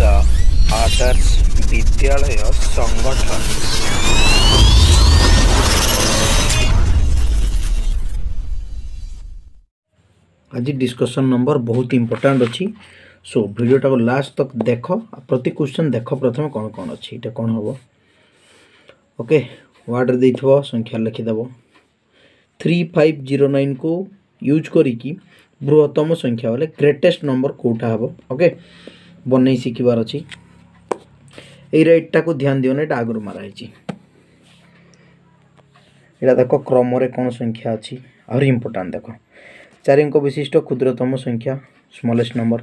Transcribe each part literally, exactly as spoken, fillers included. the Adarsh Vidyalaya Sangathan. आज discussion number बहुत important अच्छी सो वीडियो टाको लास्ट तक देखो प्रति क्वेश्चन देखो प्रथम कौन कौन अच्छी इटा कौन होगा ओके वार्ड दे दिखवा संख्या लिखी दबो थ्री फाइव ज़ीरो नाइन को यूज करी कि बृहत्तम संख्या वाले ग्रेटेस्ट नंबर कोटा होगा ओके बनई सिखिबार अछि ए राइट टाको ध्यान दियो नेट आगुर माराई छी एटा देखो क्रम रे कोन संख्या अछि और इंपोर्टेंट देखो चार अंक विशिष्ट क्षुद्रतम संख्या स्मॉलेस्ट नंबर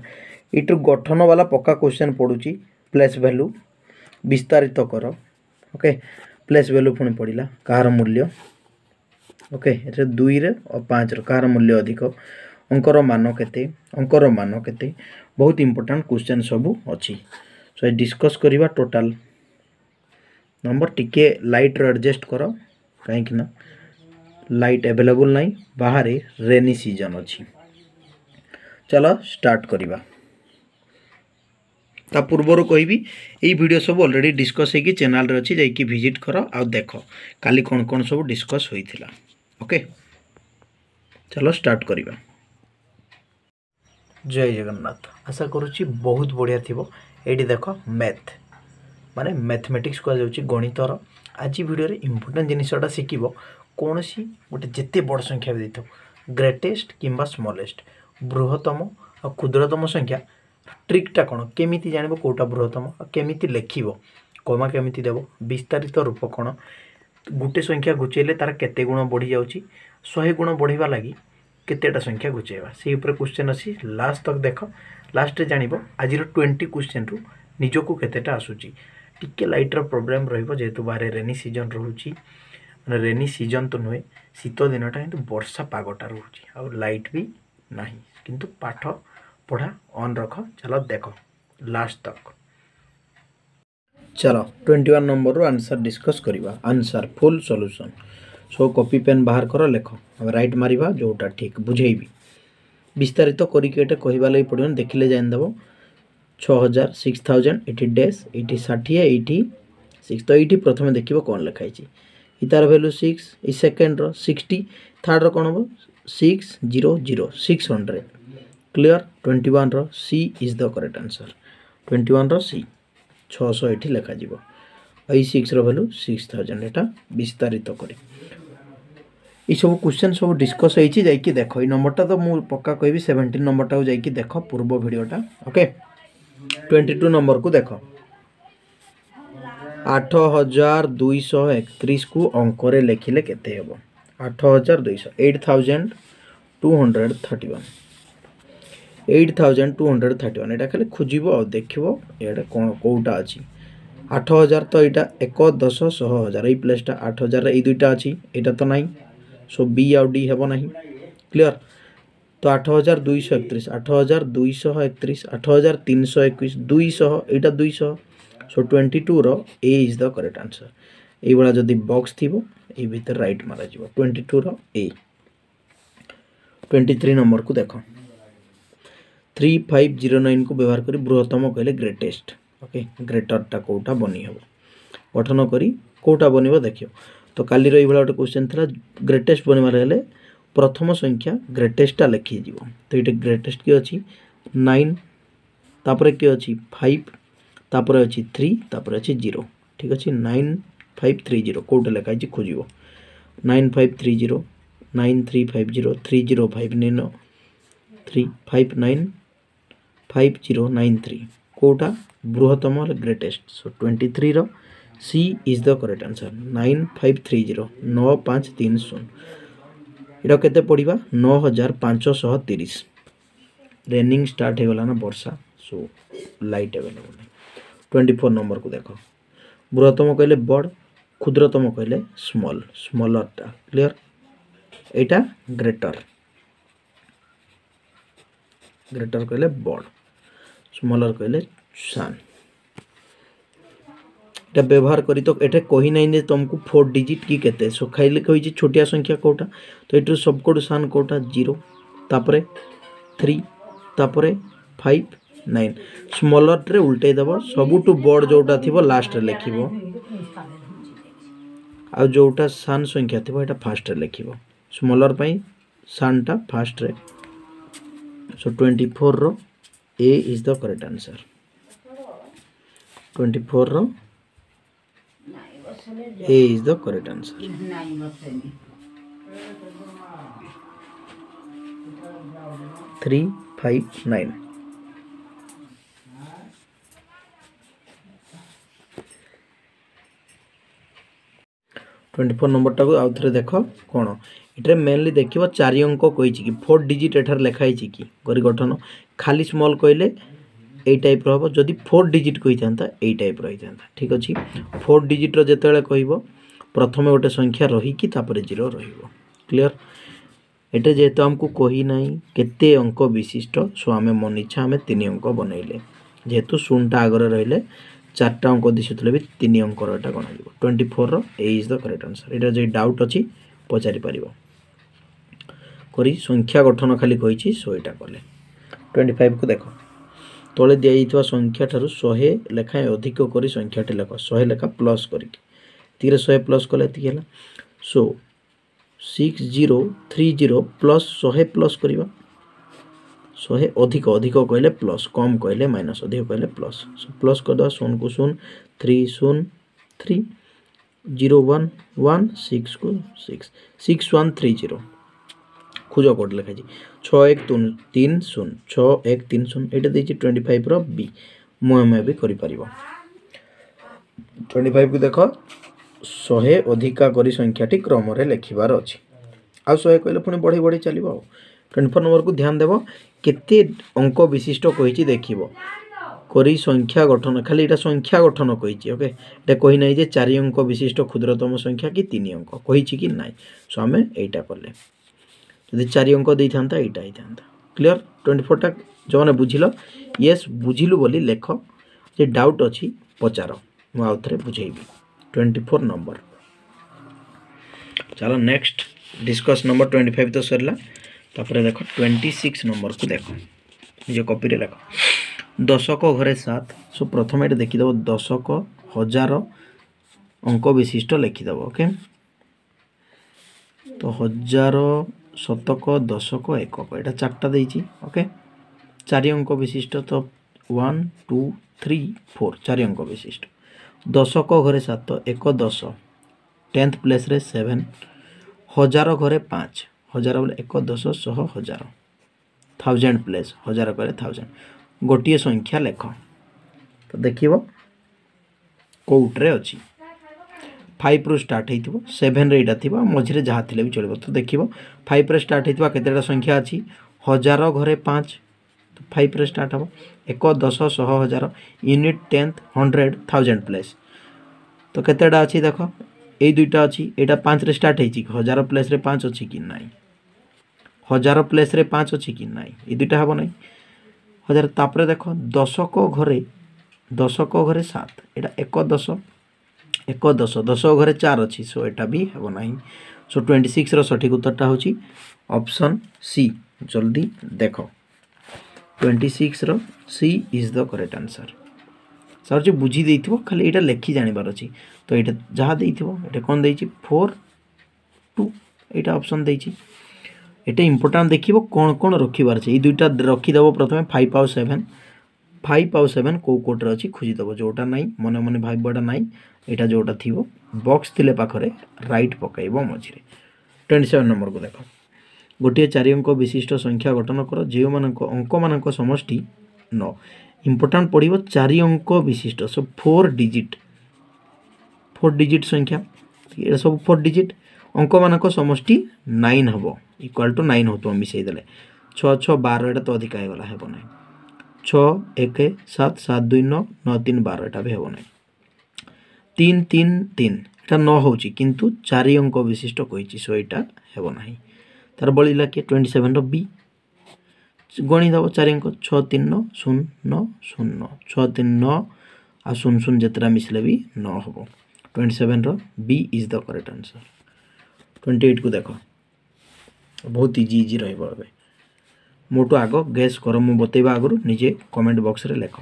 इटु गठन वाला पक्का क्वेश्चन पडुची प्लेस वैल्यू विस्तारित करो ओके प्लेस वैल्यू पुनी पडिला कार मूल्य ओके रे दो रे और पाँच रो कार मूल्य अधिक अंकर मान केते अंकर मान केते बहुत इंपोर्टेंट क्वेश्चन सब अछि सो डिस्कस करिवा टोटल नंबर टिके लाइट रो एडजस्ट करो काहे कि ना लाइट अवेलेबल नाही बाहरे रेनी सीजन अछि चलो स्टार्ट करिवा ता पूर्वरो कहिबी एई वीडियो सब ऑलरेडी डिस्कस हे कि चैनल रे अछि जाई कि विजिट करो आ देखो काली कोन कोन सब डिस्कस होइथिला ओके चलो स्टार्ट करिवा जय जगन्नाथ आशा करूची बहुत बढ़िया थिबो एडी देखो मैथ माने मैथमेटिक्स को जाउची गणितर आजि वीडियो रे इंपोर्टेंट जिनिसटा सिकिबो कोनोसी गोटे जत्ते बड़ संख्या देथो ग्रेटेस्ट किंबा स्मॉलेस्ट बृहत्तम आ क्षुद्रतम संख्या ट्रिकटा कोन केमिति जानबो कोटा बृहत्तम आ केमिति लेखिबो कोमा केमिति देबो विस्तारित रूप कोन गुटे संख्या गुचेले तार केते गुण बढ़ी जाउची सौ गुण बढ़ीबा लागि केतेटा संख्या गुचेबा से ऊपर क्वेश्चन अछि लास्ट तक देखो लास्ट रे जानिबो आज रो बीस क्वेश्चन रु निजो को केतेटा आसुची टिके लाइट रो प्रॉब्लम रहइबो जेतु बारे रेनी सीजन रहउची माने रेनी सीजन तो नय शीत दिनटा किंतु वर्षा पागटा रहउची आ लाइट भी नाही किंतु पाठ पढा ऑन रखो चलो देखो लास्ट तक चलो इक्कीस नंबर रो आंसर डिस्कस करिवा answer full solution so copy pen बाहर करो लेखो अब राइट मारिबा जोटा ठीक बुझेबी विस्तारित तो करी के एटा कहिबा लई पडियन देखिले जान दबो छह हज़ार छह हज़ार एटी डैश एटी साठ एटी छह तो एटी प्रथमे देखिबो कोन लिखाई छी इतार वैल्यू छह इ सेकंड रो साठ थर्ड रो कोन हो छह सौ छह सौ क्लियर इक्कीस रो C is the correct answer इक्कीस रो सी छह सौ एटी लिखा जीवो आई छह रो वैल्यू छह हज़ार एटा विस्तारित करी इ सब क्वेश्चन सब डिस्कस होई छी जाई कि देखो इ नंबरटा तो मु पक्का कहबी सत्रह नंबरटा को जाई कि देखो पूर्व वीडियोटा ओके बाईस नंबर को देखो आठ हज़ार दो सौ इकतीस को अंक रे लेखिले केते हेबो आठ हज़ार दो सौ आठ हज़ार दो सौ इकतीस आठ हज़ार दो सौ इकतीस एटा खाली खोजिबो और देखिबो एटा कोन कोटा अछि आठ हज़ार तो एटा एक दशमलव शून्य हज़ार ई प्लेसटा आठ हज़ार रे ई दुटा अछि एटा तो नाही सो बी और डी हेबो नाही क्लियर तो आठ हज़ार दो सौ इकतीस आठ हज़ार दो सौ इकतीस आठ हज़ार तीन सौ इक्कीस दो सौ एटा दो सौ सो बाईस रो A is the correct answer A वाला जदी बॉक्स थिबो ए भीतर राइट मारा जिवो बाईस रो ए तेईस नंबर को देखो थ्री फाइव ज़ीरो नाइन को व्यवहार करी बृहत्तम कहले ग्रेटेस्ट ओके ग्रेटर टा कोटा बनी हेबो गठन करी कोटा बनिबो देखियो तो काली रो इबला गोटे क्वेश्चन थरा ग्रेटेस्ट बनि मारे हेले प्रथम संख्या ग्रेटेस्ट लिखि दिबो तो इटे ग्रेटेस्ट के अछि नौ तापर के अछि पाँच तापर अछि तीन तापर अछि शून्य ठीक अछि नौ हज़ार पाँच सौ तीस कोटा लिखा अछि खोजिबो नौ हज़ार पाँच सौ तीस नौ हज़ार तीन सौ पचास तीन हज़ार पाँच सौ निन्यानवे तीन पाँच नौ पाँच शून्य नौ तीन कोटा बृहत्तम और ग्रेटेस्ट सो तेईस रो C is the correct answer nine five three zero नौ हज़ार पाँच सौ तीस इडो केते पडिबा नौ हज़ार पाँच सौ तीस रेनिंग स्टार्ट हे वाला ना वर्षा सो लाइट अवेलेबल चौबीस नंबर को देखो बृहत्तम कहले बड़ क्षुद्रतम कहले स्मॉल स्मॉलर टा क्लियर एटा ग्रेटर ग्रेटर कहले बड़ स्मॉलर कहले सान ता व्यवहार करी तो एठे कोही नै ने तुमको चार डिजिट की केते सो खाइले कहि जे छोटिया संख्या कोटा तो एटू सब कोड सान कोटा शून्य तापरे तीन तापरे पाँच नाइन स्मलट रे उल्टे दबो सबुटू बड़ जोटा थिबो लास्ट रे लिखिबो आ जोटा सान संख्या थिबो एटा फर्स्ट रे लिखिबो स्मलर पई सान टा फर्स्ट रे सो चौबीस रो A is the correct answer चौबीस रो A is the correct answer three five nine चौबीस नंबर टाको आउ थरे देखो कोन इटरे मेनली देखिबो चारि अंक कोइछि कि फोर डिजिट एठर लेखाइ छि कि गरि गठन खाली स्मॉल कहले ए टाइप रहबो जदी फोर डिजिट कहितांता ए टाइप रहितांता ठीक अछि फोर डिजिट रो जेतेले कहिबो प्रथमे ओटे संख्या रही कि तापरे जीरो रहिबो क्लियर एटे जेतो हमको कोही नाही केते अंक विशिष्ट सो आमे मन इच्छा आमे तीन अंक बनैले जेतु शून्यटा आगर रहले चारटा अंक दिसतले भी तीन अंक रटा गणिबो चौबीस रो A is the correct answer एटा जे डाउट अछि पचारि परिबो करी संख्या गठन खाली कहिछि सो एटा करले पच्चीस को देखो तळे देइतवा संख्या थारु सौ लेखा अधिक करी संख्याटे लेखो सौ लेखा प्लस करी तीरे सौ प्लस कले ती गेला so six zero three zero plus सौ प्लस करिबा सौ अधिक अधिक कहले प्लस कम कहले माइनस अधिक कहले प्लस सो प्लस कर दो शून्य को शून्य तीन शून्य तीन जीरो वन वन सिक्स को six six one three zero खुजो कोड लिखा जी छः एक तीन शून्य छः एक तीन शून्य एटा देछि पच्चीस रो बी मोय मोय भी करि परिबो पच्चीस को देखो सौ अधिका करी संख्याटी क्रम रे लेखिबार अछि आ सौ कहले पुनी बढी बढी चलिबो चौबीस नंबर को ध्यान देबो केते अंक विशिष्ट कहिछि देखिबो करी संख्या गठन खाली एटा संख्या गठन कहिछि ओके एटा कहि नै जे चारि अंक विशिष्ट क्षुद्रतम संख्या कि तीन अंक कहिछि कि नै सो हमें एटा करले यदि चारि अंक दैथांता एटा आइथांता क्लियर चौबीस टा जने बुझिलो यस बुझिलु बोली लेखो जे डाउट अछि पचारो म आउथरे बुझाइबी चौबीस नंबर चलो नेक्स्ट डिस्कस नंबर पच्चीस तो सरला तापर देखो छब्बीस नंबर को देखो निजे कॉपी रे लिखो दशक घरे सात सो प्रथम एटा देखि दबो दशक हजार अंक विशिष्ट लिखि दबो ओके तो हजार शतक दशक एकक एटा चारटा दैछि ओके चारि अंक विशिष्ट तो वन टू थ्री फोर चारि अंक विशिष्ट दशक घरे सात एक दस टेन्थ प्लेस रे सेवेन हजार घरे पाँच हजार बोले एक दस शह हजार थाउजेंड प्लेस हजार घरे थाउजेंड गोटे संख्या लेख तो देखिबो कोउटरे अछि फाइव रु स्टार्ट हेतिबो सेवेन रे इटा थिबो मझिरे जहा थिले भी चलबो तो देखिबो फाइव रे स्टार्ट हेतिबा केतेटा संख्या अछि हजार घरे पाँच तो फाइव रे स्टार्ट हबो एक दस शह हजार unit tenth hundred thousand place तो केतेटा अछि देखो ए दुईटा अछि एटा पाँच रे स्टार्ट हेछि हजार प्लेस रे पाँच अछि कि नाही हजार प्लेस रे पाँच अछि कि नाही ई दुईटा हबो नाही हजार तापरे देखो दशक घरे दशक घरे सात एटा एक दस एक दस दस घरे चार अछि सो एटा भी हबो नाही सो छब्बीस रो सठिक उत्तरटा होछि ऑप्शन सी जल्दी देखो छब्बीस रो C is the correct answer sir जे बुझी दैथिबो खाली एटा लेखि जानि बार अछि तो एटा जहा दैथिबो एटा कोन दैछि चार दो एटा ऑप्शन दैछि एटा इंपोर्टेंट देखिबो कोन कोन रखिबार छै ई दुईटा रखि दबो प्रथमे पाँच आउ सात पाँच आउ सात को कोट रे अछि खुजि दबो जोटा नै मने मने भाइबडा नै एटा जोटा थिबो बॉक्स थिले पाखरे राइट पकाइबो मझिरे सत्ताईस नंबर को देखो गोटे चारि अंक विशिष्ट संख्या गठन कर जे मानक अंक मानक समष्टि नौ इंपोर्टेंट पड़िबो चारि अंक विशिष्ट so four digit four digit संख्या ये सब फोर डिजिट अंक मानक समष्टि नाइन हबो इक्वल टू नाइन होतो मिसै देले छः छः बारह एटा तो अधिक आइगला हेबो नै छः एक सात सात दुई नौ नौ तीन बारह एटा भी हेबो नै तीन तीन तीन एटा नौ होउची किंतु चारि अंक विशिष्ट कहिछि सो एटा हेबो नै तार बलिला के सत्ताईस रो बी गणी दबो चारि अंक छः तीन नौ शून्य नौ शून्य नौ छः तीन नौ आ शून्य शून्य जतरा मिसले भी नौ हबो सत्ताईस रो B is the correct answer अट्ठाईस को देखो बहुत इजी इजी रहबो मोटो आग गेस कर मु बतेवा आगु निजे कमेंट बॉक्स रे लेख।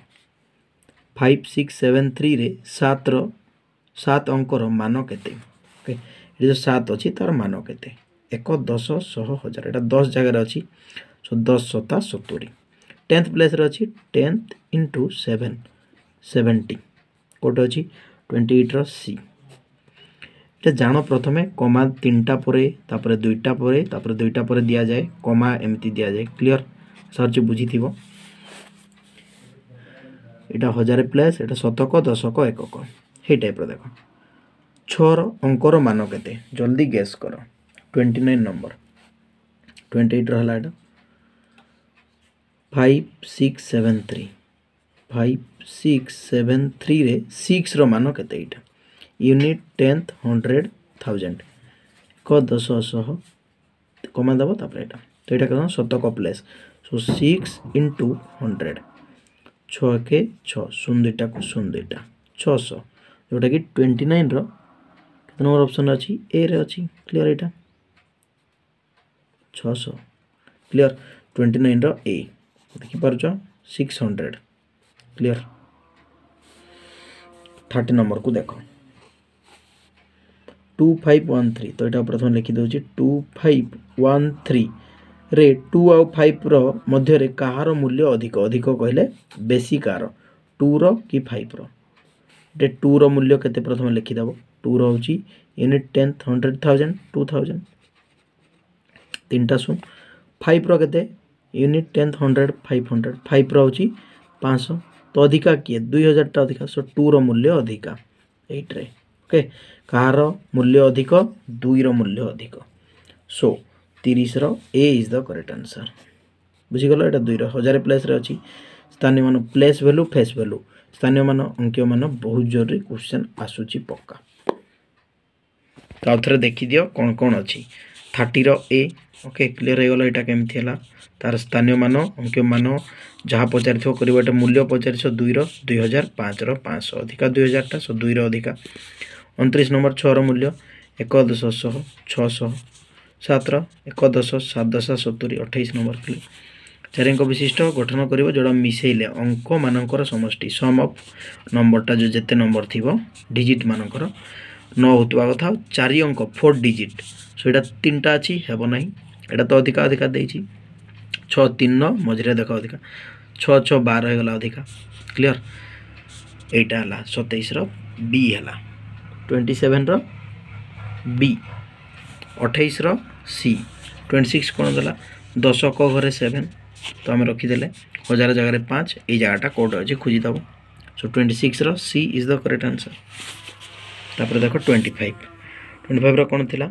फाइव सिक्स सेवेन थ्री रे सात रो सात अंकर मान केते? ओके ये जो सात अछि तार मान केते? एक दस शह हजार एटा दस जगह अच्छी सो दस सता सतुरी। टेन्थ प्लेस रे अछि टेन्थ इंटू सेवेन सेवेन्टी कोट अछि ट्वेंटी एट रो सी। ये जानो प्रथमे कमा तीनटा परे तापर दुईटा परे तापर दुईटा परे दिया जाए कमा एमती दिया जाए क्लियर सर्च बुझी थीबो। एटा हजार प्लस एटा शतक दशक एकक हे टाइप रो देखो। छ रो अंकर मान केते जल्दी गेस करो? उनतीस नंबर अट्ठाईस रहला एटा पाँच छह सात तीन पाँच छह सात तीन रे छह रो मान केते? एटा यूनिट टेन्थ हंड्रेड थाउजेंड को दस शह कमा देव तापर एटा तो यहाँ कौन शतक place so six into hundred छः के छः शून दुईटा को शून दुईटा छःश जोटा कि ट्वेंटी नाइन रत नंबर ऑप्शन अच्छी ए रे अच्छी क्लीयर यहाँ छःश क्लीयर ट्वेंटी नाइन रे देखिपार six hundred clear. Thirty number को देख टू फाइव वन थ्री तो यहाँ प्रथम लिखिदे टू फाइव वन थ्री रे टू आउ फाइव रे कहार मूल्य अधिक अधिक कहले बेसी कार टू रो कि फाइव रो ये टू रो मूल्य केते प्रथम लिखिदेव टू रो होची unit tenth hundred thousand two thousand तीनटा शून फाइव रो केते unit tenth hundred five hundred five रो होची पाँच सौ तो अधिका किए दुई हजार टा अधिका सो टू रो मूल्य अधिका एट रे ओके कहार मूल्य अधिक दुई रो मूल्य अधिक सो तीस रो A is the correct answer बुझीगल। एटा दुई रो हजार प्लेस रे अच्छी स्थानीय मान प्लेस वैल्यू फेस वैल्यू स्थानीय मान अंकीय मान बहुत जरूरी क्वेश्चन आसूची पक्का तो आउ थे देखी दियो कौन कौन अच्छी। थर्टी रो ए ओके क्लीयर हो गला एटा केमथि हला तार स्थानीय मान अंकीय मान जहाँ पचारिथो करिबो एटा मूल्य पचारिथो दुई रो दुई हजार पाँच रो पाँच सौ अधिका दुई हजार टा सो दुई रो अधिका। उनतीस नंबर छः मूल्य एक दश शह छःश सतर एक दश सात दशा सतुरी अठाईस नंबर क्लियर। चार अंक विशिष्ट गठन कर जोड़ा मिसेले अंक मानकर समष्टि सम अफ नंबरटा जो जिते नंबर थी डिजिट मानकर न होता कथा चार अंक फोर डिजिट सो यहाँ तीन टा अच्छी हेब ना यहाँ तो अधिका अधिका दे छः तीन मझे देख अधिका छः छः बार हो गला अधिका क्लीयर यहाँ है सतैश बी है ट्वेंटी सेवेन रो बी अट्ठाईस रो सी ट्वेंटी सिक्स कौन देला दस क घरे सेवेन तो आम रखीदे हजार जगार पाँच ये जगटा कौट अच्छे खोजदेव सो ट्वेंटी सिक्स रो C is the correct answer. तापर देख ट्वेंटी फाइव ट्वेंटी फाइव कौन थी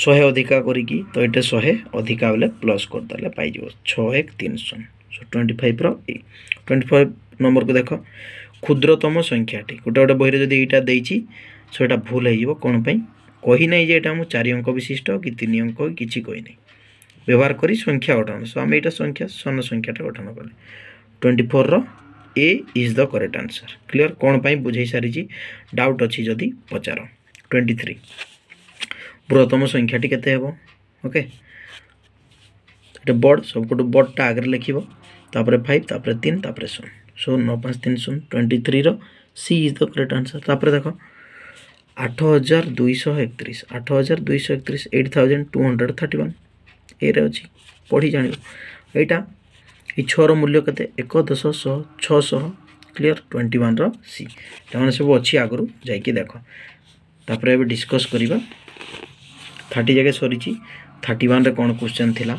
शहे अधिका करी तो ये शहे अधिका बेले प्लस करदे पाई छः एक तीन शून सो ट्वेंटी फाइव रो ए। ट्वेंटी फाइव नंबर को देख क्षुद्रतम संख्याटी गोटे गोटे बही जब यहाँ दे सो यहाँ भूल हो कौन कही ना जे यहाँ चार अंक विशिष्ट कि तीन अंक किसी कही ना व्यवहार करी संख्या गठन सो आम यहाँ संख्या सन संख्याटा गठन कले। ट्वेंटी फोर रो A is the correct answer clear कौनपाई बुझे सारी डाउट अच्छी जदि पचार। ट्वेंटी थ्री बृहत्तम संख्याटी के ओके बड़ सबको बड़टा आगे लिख फाइव तापर तीन तापर शून सो नौ पाँच तीन शून ट्वेंटी थ्री रो C is the correct answer. तापर देख आठ हजार दुईश एक आठ हजार दुईश एक eight thousand two hundred thirty one A रे अच्छी पढ़ी जान यहाँ ये छः मूल्य के एक दश शह छःश क्लीयर ट्वेंटी वन री मैंने सब अच्छी आगु जापर ये डिस्कस करवा। थर्टी जगह सरी थर्टी वन रे कौन क्वेश्चन थिला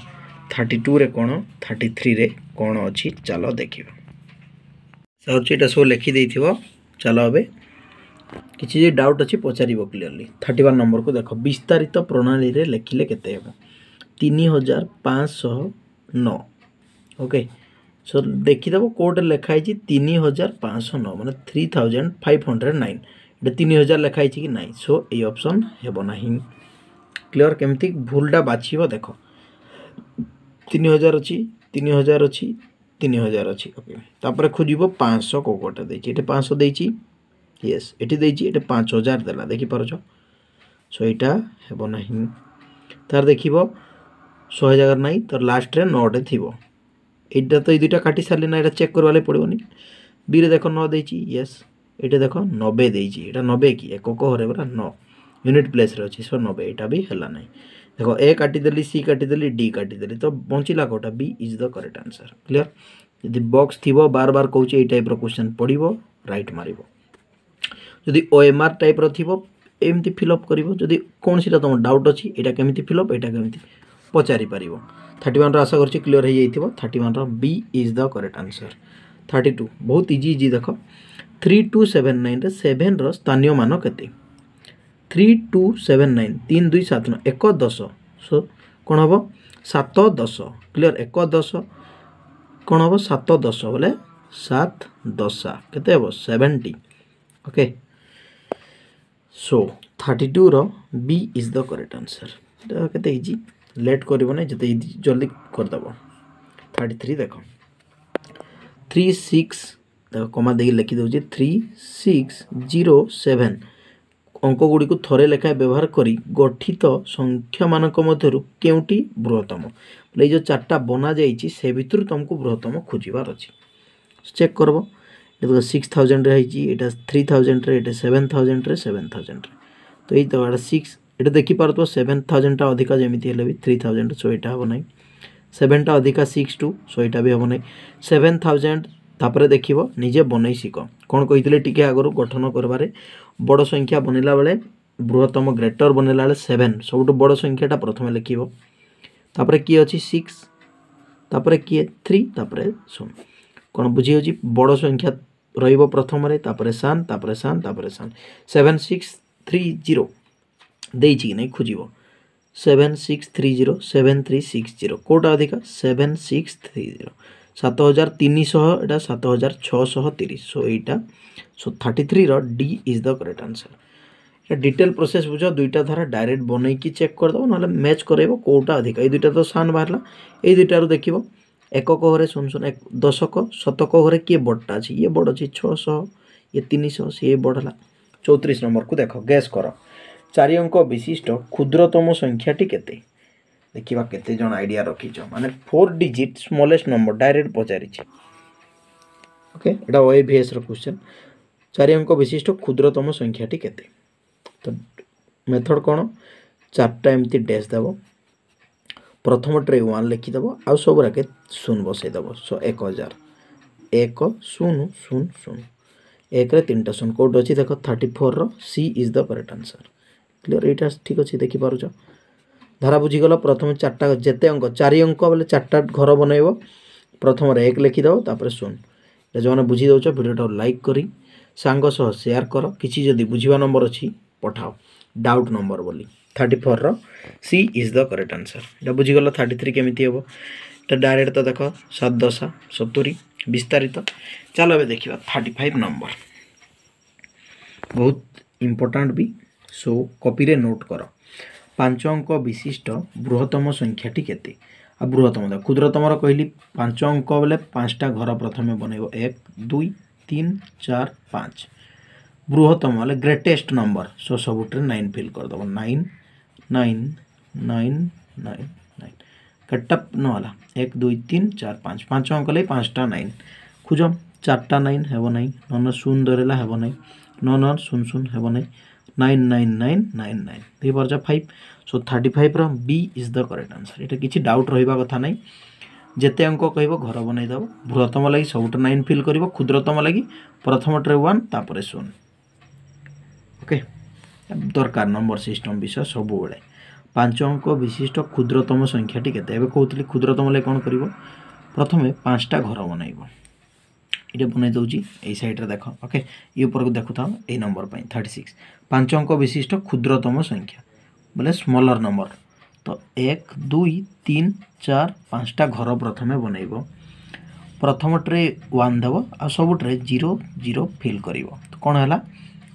थर्टी टू रे कौन थर्टी थ्री रे कौन अच्छी चल देखा सर्च यहाँ सब लिखिदे चल हे किसी डाउट अच्छी पचार क्लीयरली। थर्टी वन नंबर को देख विस्तारित तो प्रणाली रे लिखिले केते हेबो तीन हजार पाँच सौ नौ ओके सो देखीदेव कोटे लिखाई तीन हजार पाँच सौ नौ माने three thousand five hundred nine ये तीन हजार लिखाई कि नाई सो ये ऑप्शन हेबो नाही क्लीयर केमती भूलटा बाछीबो देख तीन हजार अच्छी तीन हजार अच्छी तीन हजार अच्छी ओके तापर खोजिबो पाँच सौ को कोटे देछि ये पाँच सौ देछि यस ये देखे पाँच हजार देला देखिपार सो यहाँ हेब ना तार देख शहे जगार ना तो लास्ट रे नौटे थी एटा तो ये दुटा काटी सारे ना चेक करवाले पड़ोनी बी देख नौ देछि यस ये देख नब्बे देछि एटा नब्बे कि एकक हरे बरा नौ यूनिट प्लेस रे अच्छे सो नब्बे एटा भी हला ना देख ए काटिदेली सी काटिदेली डी काटिदेली तो बचला कौटा B is the correct answer clear यदि बक्स थी बार बार कौचे ये टाइप क्वेश्चन पड़ो रईट मार जदि ओ एम आर टाइप थी एमती फिलअप करी कौन सी तुम डाउट अच्छी यहाँ केमी फिलअप यहाँ केमी पचारि पार थर्टी वन आशा कर क्लीयर हो thirty one B is the correct answer thirty two बहुत इजी इजी देख three two seven nine seven स्थानीय मान के थ्री टू सेवेन नाइन तीन दुई सात नौ एक दस सो कौन हम सात दस क्लीयर एक दस कौन हम सात दस बोले सात दशा के seventy okay so thirty two रो B is the correct answer के इजी लेट करना जिते जल्दी करदेव थर्टी थ्री देख थ्री सिक्स कमा देखिए लिखिदे थ्री सिक्स जीरो सेवेन अंक गुड़ी को थरे लेखाएं व्यवहार करी गठित संख्या मानक मध्यरु केउटी बृहत्तम बोले जो चार्टा बना जाइए से भितर तुमको बृहत्तम खोजार अच्छे चेक करब ये सिक्स थाउजेंड रही थ्री थाउजेंड ये सेवेन थाउजेंड सेवेन थाउजेंड तो ये तो सिक्स ये देखी पार्थ सेवेन थाउजेंडा अधिका जमी हेल्ले भी थ्री थाउजेंड सो यहाँ हम ना सेवेनटा अधिका सिक्स टू सो यहाँ भी हम ना सेवेन थाउजेंड तापर देख निजे बनई शिख कौन कही टी आगु गठन करबार बड़ संख्या बनला बेले बृहत्तम ग्रेटर बनला बेले सेवेन सबुठ बड़ संख्याटा प्रथम लिख तापर किए अच्छी सिक्स तापर किए थ्री तापर शून्य कौन बुझी बड़ संख्या रहिबो प्रथम रे तापर सान तापर सान तापर सान सेवेन सिक्स थ्री जीरो देछि कि नहीं खोजिबो seven six three zero seven three six zero कोटा अधिका सेवेन सिक्स थ्री जीरो सात हजार तीन शह एटा सात हजार छः तीस सो यहाँ so thirty three D is the correct answer detail process बुझ दुईटा धारा डायरेक्ट बनई कि चेक करदेव ना मैच कराइब कोटा अधिका ये दुईटा तो सान बाहर ये दुईटार देख एकक घरे शून शून एक दशक शतक घरे किए बड़टा अच्छी ये बड़ अच्छी छःश ये तीन शह सी बड़ा चौंतीस नंबर को देख गैस कर चारि अंक विशिष्ट क्षुद्रतम संख्याटी केते देखा केते जन आइडिया रखीच माने four digit smallest number direct पचारि ओके एटा ओएबीएस रो क्वेश्चन चारि अंक विशिष्ट क्षुद्रतम संख्याटी केते तो मेथड कौन चार्टा एमती डैश देव प्रथम ट्रे वन लिखिदेव आउ सबूरा के शून बसईदेव सो एक हजार एक शून शून शून एक तीन टा शून कौट अच्छी देख थर्टी फोर रो C is the correct answer clear यहाँ ठीक अच्छे देखिपार धारा बुझीगल प्रथम चार्टा जेते अंक चारि अंक बोले चार्टा घर बनइब प्रथम एक लिखिदेव तापर शून जो मैंने बुझी दौच भिडियो लाइक करी सांग सह सेयार कर किसी जदि बुझा नंबर अच्छी पठाओ डाउट नंबर बोली थर्टी फोर रो C is the correct answer ये बुझीगल थर्टी थ्री केमी हम तो डायरेक्ट तो देख सात दशा सतुरी विस्तारित चलो ये देखा थर्टी फाइव नंबर बहुत इम्पोर्टाट भी सो कॉपी नोट कर पांच अंक विशिष्ट बृहत्तम संख्याटी केते आ बृहत्तम क्षुद्रतम कहली पांच अंक बोले पांचटा घर प्रथम बनइब एक दुई तीन चार पाँच बृहत्तम बोले ग्रेटेस्ट नंबर सो सबुटे नाइन फिल करदेव nine nine nine nine nine कटअप ना एक दुई तीन चार पाँच पांच अंक लगे पाँचटा नाइन खोज चार्टा नाइन हेब नाई नौ शून धरेला हेब नाई नौ शून शून हेब नाई nine nine nine nine nine देखिए पर्चा फाइव सो थर्टी फाइव रो B is the correct answer ये किसी डाउट रहा कथा ना जेते अंक कह घर बनईदेव बृहत्तम लगी सबुटे नाइन फिल कर क्षुद्रतम लगी प्रथम ट्रे वन तापर शून ओके दरकार नंबर सिस्टम विषय सबुबले पांच अंक विशिष्ट क्षुद्रतम संख्याटी केते कहती क्षुद्रतम लगी कौन कर प्रथम पाँचटा घर बनइब ये बनई दूसरी यही सैड्रे देख ओके ये उपरको देखुता यही नंबर पर थर्टी सिक्स पांच अंक विशिष्ट क्षुद्रतम संख्या बोले स्मॉलर नंबर तो एक दुई तीन चार पाँचटा घर प्रथम बनइब प्रथम ट्रे वन देव आ सब ट्रे जीरो जीरो फिल कर तो कौन है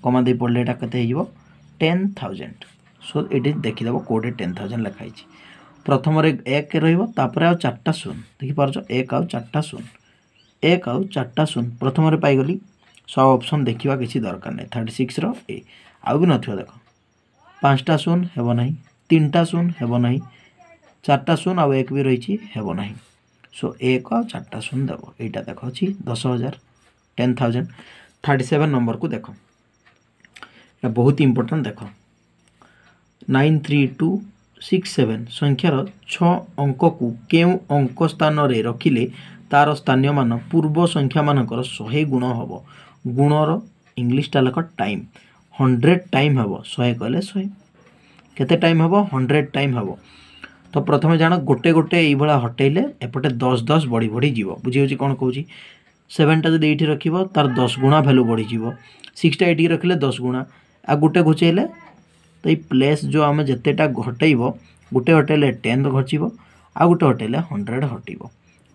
कमा दे पड़े यहाँ के टेन थाउजेंड सो ये देखीदेव कौटे टेन थाउजेंड लिखाई प्रथम एक रपर आ चार्टा शून देखिपार एक आ चार्टा शून एक आउ चार्टा शून प्रथम पाईगली सब ऑप्शन देखा किसी दरकार नहीं थर्टी सिक्स रो ए आउ भी नथियो देख पाँचटा शून हेब ना तीन टा शून हेब ना चार्टा शून आउ एक भी रही हेब ना सो एक चार्टा शून्य देव यहाँ देखा दस हजार ten thousand thirty seven number को देख बहुत इम्पोर्टेंट देख nine three two six seven संख्यार छ अंक को क्यों अंक स्थान रे रखिले तार स्थानीय मान पूर्व संख्या मानकर शहे गुण हम गुणर इंग्लीशटा लेख टाइम हंड्रेड टाइम हम शहे कले शहे केते टाइम हम हंड्रेड टाइम हम तो प्रथम जान गोटे गोटे ये हटेले एपटे दस दस बढ़ी बढ़ी जीव बुझी कौन कौन सेवेनटा जब ये रख तार दस गुणा भैल्यू बढ़ी सिक्सटा ये रखिले दस गुणा आ गोटे घुचेले तो ये प्लेस जो आम जितेटा घटेब गोटे हटेले टेन घटो आ गोटे हटेले हंड्रेड हटो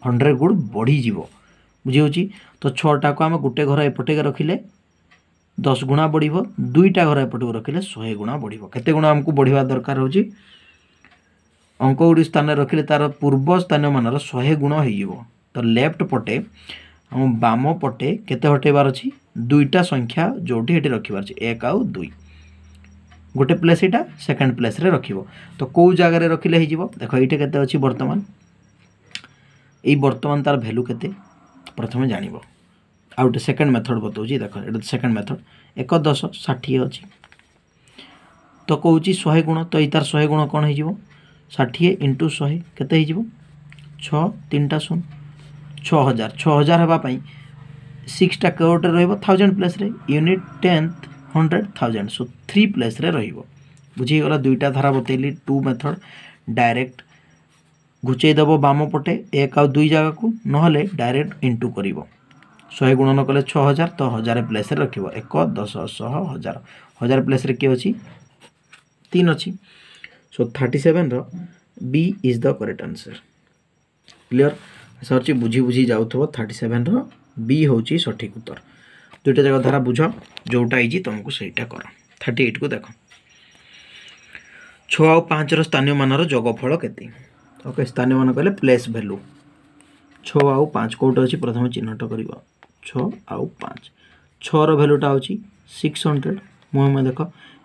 हंड्रेड गुण बढ़ीज बुझी तो छटा को आम गोटे घर एपटे रखिले दस गुणा बढ़ दुईटा घर एपटे रखिले शहे गुणा बढ़ के गुण आमको बढ़ा दरकार हो अंक गुड़ी स्थान रखिले तार पूर्व स्थान मानर शहे गुण हो तो लेफ्ट पटे हम बाम पटे केते हटेबार अच्छी दुईटा संख्या जोटी ये रखिबार अच्छी एक आउ दुई गोटे प्लेस यहाँ सेकेंड प्लेस रे रख तो कौ जगार रखिले हो देख ये केते अच्छी बर्तमान ये बर्तमान तार भैल्यू केते प्रथम जान आ गए सेकेंड मेथड बताऊँ देख ये सेकेंड मेथड एक दस षाठी अच्छी तो कौच शहे गुण तो ये तार शहे गुण कौन हो षाठी इंटु शहे के छटा शून छजार छजार होगापाई सिक्सटा करोटे राउजेंड प्लेस रे unit tenth hundred thousand so three place रे रुझीगला दुईटा धारा बतैली टू मेथड डायरेक्ट घुचेदेव बाम पटे एक आउ दुई जगह को नहले डायरेक्ट इंटू कर शहे गुणन कले छजार तो हजार प्लेस रख एक दस शह हजार हजार प्लेस रे किए अच्छी तीन अच्छी so thirty seven B is the correct answer clear आशा अच्छी बुझी बुझी जाऊब थर्टी सेवेन बी हूँ सठिक उत्तर दुईटा जगह धारा बुझ जोटा ही तुमको सहीटा कर थर्टी एट को देख छः पाँच स्थानीय मानर जगफल केते ओके स्थानीय मान कहले प्लेस भैल्यू छः आउ पाँच कौटे अच्छी प्रथम चिन्हट कर छः आउ पाँच छर भैल्यूटा हूँ सिक्स हंड्रेड मुहम्मद देख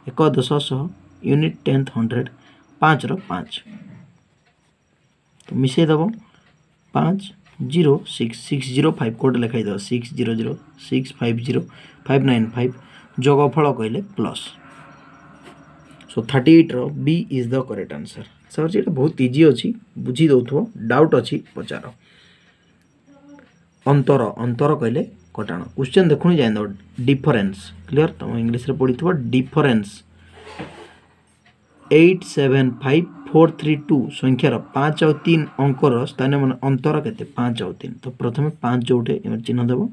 एक दस शह यूनिट टेन्थ हंड्रेड पाँच रो पाँच तो मिसेदब पाँच zero six six zero five code लिखाई दो six zero zero six five zero five nine five जगफल कहले प्लस सो थर्टी एट रो B is the correct answer sir ji बहुत इजी अच्छी बुझी दौथ डाउट अच्छी पचार अंतर अंतर कहले कटाण क्वेश्चन देखु जान डिफरेंस क्लीयर तुम इंग्लीश पढ़ी थो difference eight seven five four three two संख्यार पाँच आउ तीन अंकर स्थानीय मान अंतर के पाँच आउ तीन तो प्रथम पाँच जोटे चिन्ह देव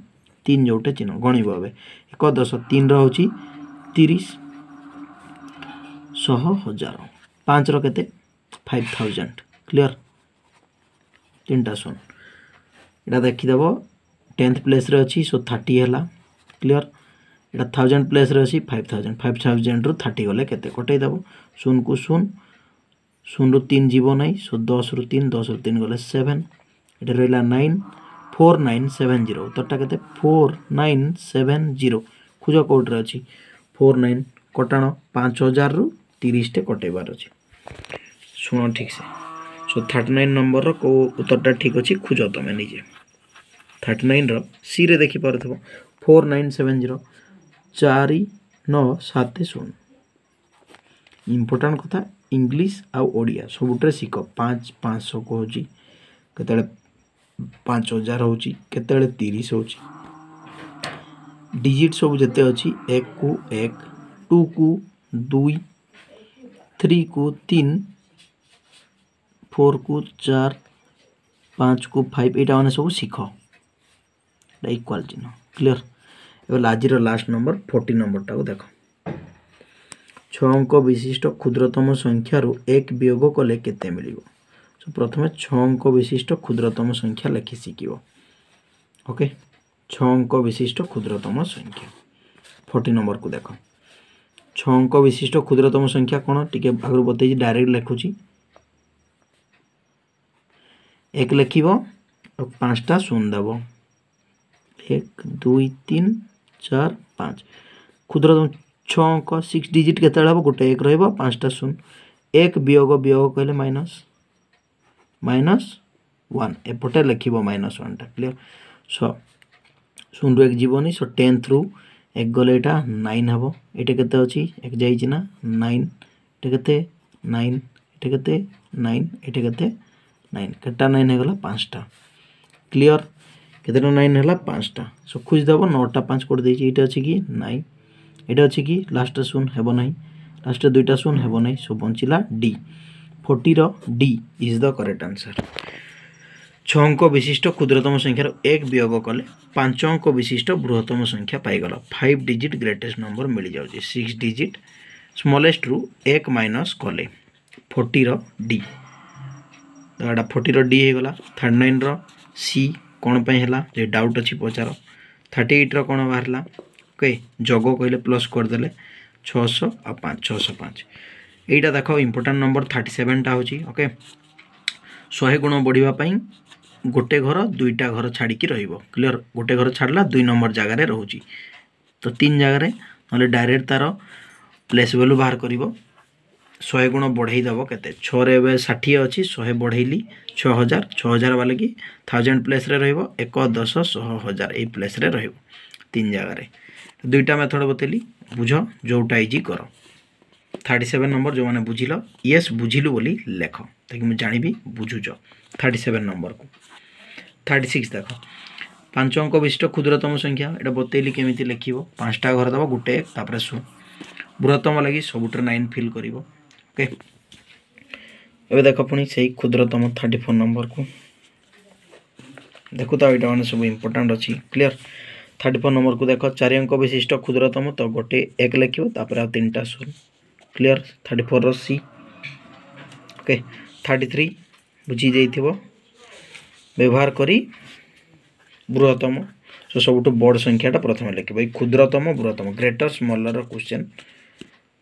तीन जोटे चिन्ह गणव हमें एक दस तीन रोचे तीस शह हजार पाँच रेते फाइव थाउजेंड क्लीयर तीन टा शून यहाँ देखीदेव टेन्थ प्लेस रे अच्छी सो थर्टी है क्लीयर यहाँ थाउजेंड प्लेस रे अच्छी फाइव थाउजेंड फाइव थाउजेंड रु थर्टी गले के कटेदेव शून को शून शून रु तीन जीव ना सो दस रु तीन दस रु तीन गले सेवेन ये रहा nine four nine seven zero उत्तरटा के फोर नाइन सेवेन जीरो खोज कौटे अच्छी फोर नाइन कटाण पाँच हजार रु तीसटे कटेबार अच्छे शुण ठीक से सो थर्टी नाइन नंबर रो उत्तरटा ठीक अच्छे खोज तुम निजे थर्टी नाइन री रे देखिपुर फोर नाइन सेवेन जीरो चार नौ सात शून इम्पोर्टाट कथा इंग्लीश आउ ओडिया सबुटे शिख पाँच पाँच सौ को होची केते पाँच हजार होची केते तीस होची डिजिट सब जिते अच्छी एक को एक टू को दुई थ्री को तीन फोर को चार पाँच को फाइव यहाँ मैंने सब शिख इक्वाल चिन्ह क्लीयर एवं आज लास्ट नंबर फोर्टी नंबर टाक देख छ अंक विशिष्ट क्षुद्रतम संख्या रु एक वियोग कले केते मिलिबो सो प्रथम छ अंक विशिष्ट क्षुद्रतम संख्या लिखि शिखिबो ओके छ अंक विशिष्ट क्षुद्रतम संख्या फोर्टी नंबर को देख छ अंक विशिष्ट क्षुद्रतम संख्या कौन टी आगे बतई डायरेक्ट लिखुची एक लिखिब और पाँचटा शून देव एक दुई तीन चार पाँच क्षुद्रतम छ अंक सिक्स डिजिट के गोटे एक रहा पाँचटा शून एक वियोग वियोग कहले माइनस माइनस वन एपटे लिखिबो माइनस वन टा क्लियर सो शून्य रू एक जीवनी सो टेन थ्रू एक गले एटा नाइन हबो एटा केते अछि एक जाई छिना नाइन एटा केते नाइन एटा केते नाइन एटा केते नाइन केटा नाइन हे गेला पाँच टा क्लियर केटा नाइन हेला पाँच टा सो खुज दबो नौ टा पाँच कोड देछि एटा अछि कि नाइन एटा अछि कि लास्ट शून्य हेबो नै लास्ट दुईटा शून्य हेबो नै सो बंचिला डी चालीस रो D is the correct answer छह अंक विशिष्ट क्षुद्रतम संख्या एक वियोग कले पांच अंक विशिष्ट बृहत्तम संख्या पाई गला फाइव डिजिट ग्रेटेस्ट नंबर मिल जाउ छी सिक्स डिजिट स्मॉलेस्ट रू एक माइनस कले चालीस रो डी दाडा चालीस रो डी हे गला उनतालीस रो सी कोन पय हला जे डाउट अछि पचारो अड़तीस रो कोन बाहरला ओके जगो कहले प्लस कर देले छह सौ आ पाँच छह सौ पाँच एटा देखो इंपोर्टेंट नंबर सैंतीस टा होची ओके सौ गुण बढ़िबा पई गोटे घर दुईटा घर छाड़ी की रहिबो क्लियर गोटे घर छाड़ला दुई नंबर जगह रे रहूची तो तीन जगह रे नले डायरेक्ट तारो प्लेस वैल्यू बाहर करिवो सौ गुण बढ़ाई दबो केते छह रे बे साठ अछि सौ बढ़ाईली छह हज़ार छह हज़ार वाले की एक हज़ार प्लेस रे रहिबो एक दस सौ हज़ार ए प्लेस रे रहिबो तीन जगह रे दुईटा मेथड बतेली बुझो जोटा इजी करो सैंतीस नंबर जो माने बुझिलो यस बुझिलु बोली लेखो ताकि मैं जानी भी बुझुजो सैंतीस नंबर को छत्तीस देखो पांच अंक विशिष्ट क्षुद्रतम संख्या एटा बतेली केमिति लेखिबो पांचटा घर दबो गुटे तापर शून्य बृहत्तम लागि सबुटर नौ फिल करिवो ओके एबे देखो पुनी सही क्षुद्रतम चौंतीस नंबर को देखो त एटा माने सब इंपोर्टेंट अछि क्लियर चौंतीस नंबर को देखो चार अंक विशिष्ट क्षुद्रतम तो गोटे एक लेखिबो तापर तीनटा शून्य क्लियर चौंतीस रो सी ओके तैंतीस बुझी जाइथिबो व्यवहार करी बृहत्तम सो सबटु बड संख्याटा प्रथम लेखिबो ए क्षुद्रतम बृहत्तम ग्रेटर स्मॉलर क्वेश्चन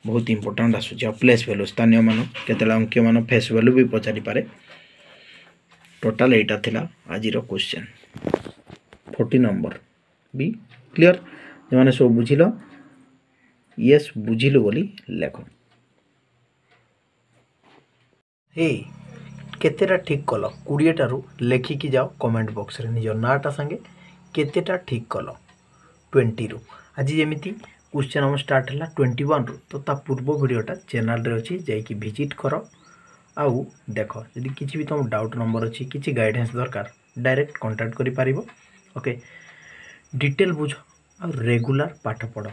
बहुत इंपोर्टेंट आसु जे प्लेस वैल्यू स्थानीय मान केतला अंक मान फेस वैल्यू भी पचारि पारे टोटल एटा थिला आज रो क्वेश्चन चालीस नंबर बी क्लियर जे माने सब बुझिलो यस बुझिलो बोली लेखो हे केतेटा ठीक कलो बीस टा रु लेखि की जाओ कमेंट बॉक्स रे निजो नाटा संगे केतेटा ठीक कलो बीस रु आज जेमिति क्वेश्चन हम स्टार्ट हला इक्कीस रु तो ता पूर्व वीडियोटा चैनल रे अछि जाई की विजिट करो आउ देखो यदि किछि भी तुम डाउट नंबर अछि किछि गाइडेंस दरकार डायरेक्ट कांटेक्ट करि पारिबो ओके डिटेल बुझो और रेगुलर पाठ पढो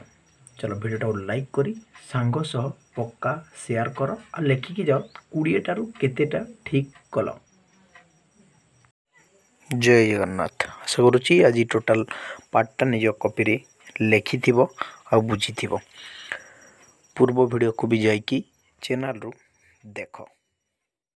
चलो वीडियो लाइक करी सांगो सह पक्का शेयर करो आ लेखि की जाओ बीस टा रु केतेटा ठीक कलो जय जगन्नाथ आशा करूची आज टोटल पार्टटा निज कॉपी रे लेखि थिबो आ बुझी थिबो पूर्व वीडियो को भी जाई की चैनल रु देखो।